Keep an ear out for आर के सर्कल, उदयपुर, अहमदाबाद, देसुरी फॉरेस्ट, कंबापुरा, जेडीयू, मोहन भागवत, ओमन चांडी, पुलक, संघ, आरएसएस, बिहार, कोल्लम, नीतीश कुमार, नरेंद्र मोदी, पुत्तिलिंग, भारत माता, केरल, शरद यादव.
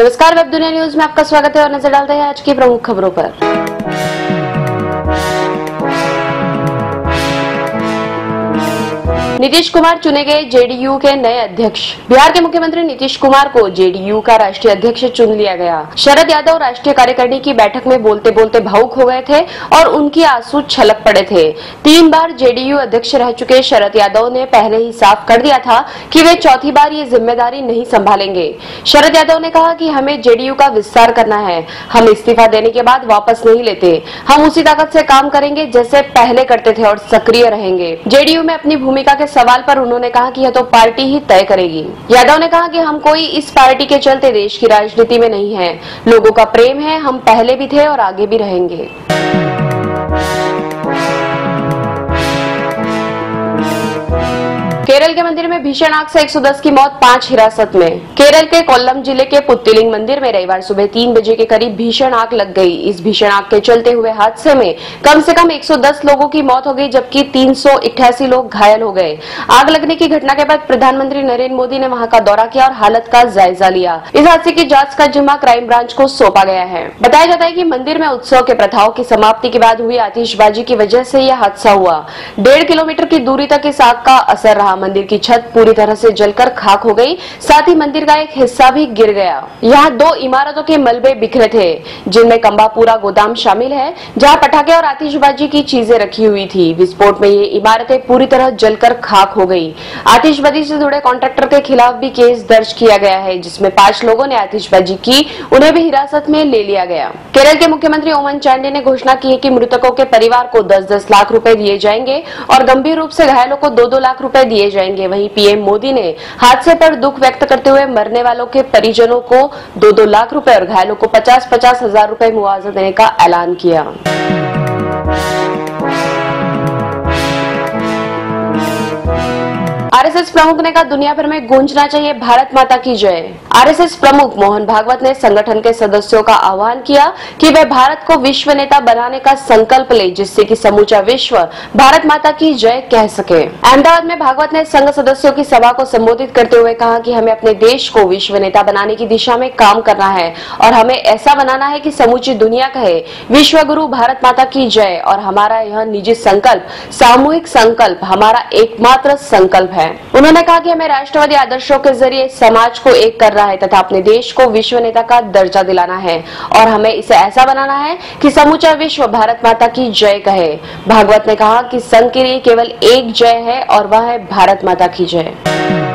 नमस्कार, वेब दुनिया न्यूज में आपका स्वागत है और नजर डालते हैं आज की प्रमुख खबरों पर। नीतीश कुमार चुने गए जेडीयू के नए अध्यक्ष। बिहार के मुख्यमंत्री नीतीश कुमार को जेडीयू का राष्ट्रीय अध्यक्ष चुन लिया गया। शरद यादव राष्ट्रीय कार्यकारिणी की बैठक में बोलते बोलते भावुक हो गए थे और उनकी आंसू छलक पड़े थे। 3 बार जेडीयू अध्यक्ष रह चुके शरद यादव ने पहले ही साफ कर दिया था कि वे चौथी बार ये जिम्मेदारी नहीं संभालेंगे। शरद यादव ने कहा कि हमें जेडीयू का विस्तार करना है, हम इस्तीफा देने के बाद वापस नहीं लेते, हम उसी ताकत से काम करेंगे जैसे पहले करते थे और सक्रिय रहेंगे। जेडीयू में अपनी भूमिका के सवाल पर उन्होंने कहा कि यह तो पार्टी ही तय करेगी। यादव ने कहा कि हम कोई इस पार्टी के चलते देश की राजनीति में नहीं है, लोगों का प्रेम है, हम पहले भी थे और आगे भी रहेंगे। केरल के मंदिर में भीषण आग से 110 की मौत, 5 हिरासत में। केरल के कोल्लम जिले के पुत्तिलिंग मंदिर में रविवार सुबह 3 बजे के करीब भीषण आग लग गई। इस भीषण आग के चलते हुए हादसे में कम से कम 110 लोगों की मौत हो गई जबकि 388 लोग घायल हो गए। आग लगने की घटना के बाद प्रधानमंत्री नरेंद्र मोदी ने वहां का दौरा किया और हालत का जायजा लिया। इस हादसे की जाँच का जिम्मा क्राइम ब्रांच को सौंपा गया है। बताया जाता है की मंदिर में उत्सव के प्रथाओं की समाप्ति के बाद हुई आतिशबाजी की वजह से यह हादसा हुआ। 1.5 किलोमीटर की दूरी तक इस आग का असर रहा। मंदिर की छत पूरी तरह से जलकर खाक हो गई, साथ ही मंदिर का एक हिस्सा भी गिर गया। यहाँ 2 इमारतों के मलबे बिखरे थे जिनमें कंबापुरा गोदाम शामिल है, जहाँ पटाखे और आतिशबाजी की चीजें रखी हुई थी। विस्फोट में ये इमारतें पूरी तरह जलकर खाक हो गई। आतिशबाजी से जुड़े कॉन्ट्रैक्टर के खिलाफ भी केस दर्ज किया गया है जिसमें 5 लोगों ने आतिशबाजी की, उन्हें भी हिरासत में ले लिया गया। केरल के मुख्यमंत्री ओमन चांडी ने घोषणा की है कि मृतकों के परिवार को 10-10 लाख रुपए दिए जाएंगे और गंभीर रूप से घायलों को 2-2 लाख रुपए दिए जाएंगे। वहीं पीएम मोदी ने हादसे पर दुख व्यक्त करते हुए मरने वालों के परिजनों को 2-2 लाख रुपए और घायलों को 50-50 हजार रुपए मुआवजा देने का ऐलान किया। आरएसएस प्रमुख ने कहा दुनिया भर में गूंजना चाहिए भारत माता की जय। आरएसएस प्रमुख मोहन भागवत ने संगठन के सदस्यों का आह्वान किया कि वे भारत को विश्व नेता बनाने का संकल्प लें जिससे कि समूचा विश्व भारत माता की जय कह सके। अहमदाबाद में भागवत ने संघ सदस्यों की सभा को संबोधित करते हुए कहा कि हमें अपने देश को विश्व नेता बनाने की दिशा में काम करना है और हमें ऐसा बनाना है कि समूची दुनिया कहे विश्व गुरु भारत माता की जय। और हमारा यह निजी संकल्प सामूहिक संकल्प हमारा एकमात्र संकल्प है। उन्होंने कहा कि हमें राष्ट्रवादी आदर्शों के जरिए समाज को एक करना है तथा अपने देश को विश्व नेता का दर्जा दिलाना है और हमें इसे ऐसा बनाना है कि समूचा विश्व भारत माता की जय कहे। भागवत ने कहा कि संघ के लिए केवल एक जय है और वह है भारत माता की जय।